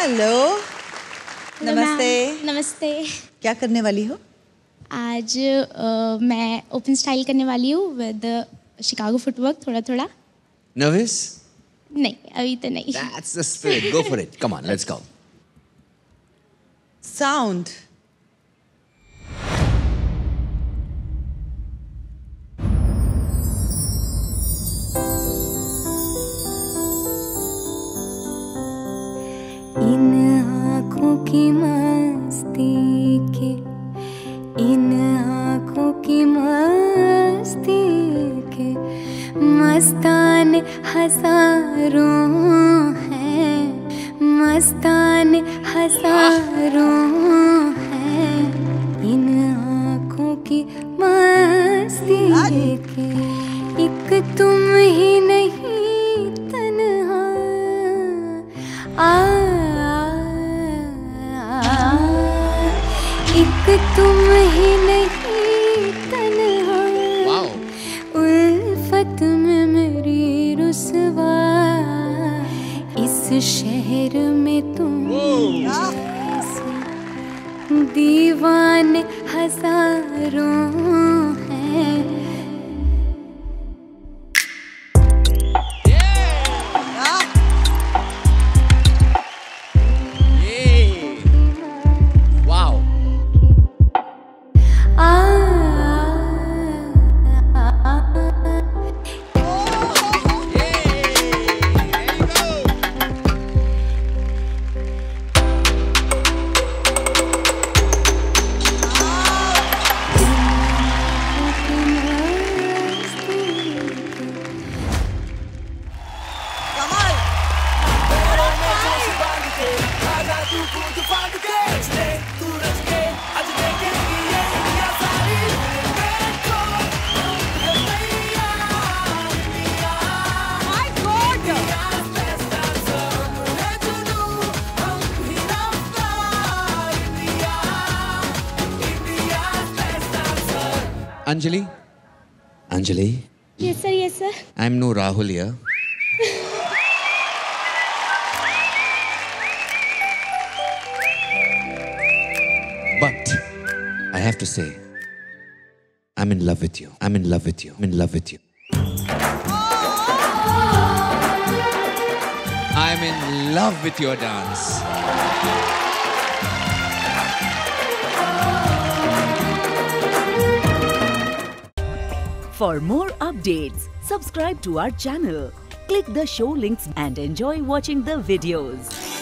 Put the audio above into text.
Hello, नमस्ते। नमस्ते। क्या करने वाली हो आज? मैं ओपन स्टाइल करने वाली हूँ विद शिकागो फुटवर्क, थोड़ा थोड़ा। नर्वस? नहीं, अभी तो नहीं। That's the spirit. Go for it. Come on, let's go. Sound. इन आँखों की मस्ती के, इन आँखों की मस्ती के मस्तान हजारों हैं, मस्तान हजारों हैं। इन आँखों की मस्ती के एक तुम ही नहीं तन्हा। एक तुम ही नहीं तन्हा, उल्फत में मेरी रुसवा। इस शहर में तुम दीवान हजारों हैं। Anjali? Anjali? Yes, sir, yes, sir. I'm no Rahul here. But I have to say, I'm in love with you. I'm in love with you. I'm in love with you. I'm in love with your dance. For more updates, subscribe to our channel, click the show links and enjoy watching the videos.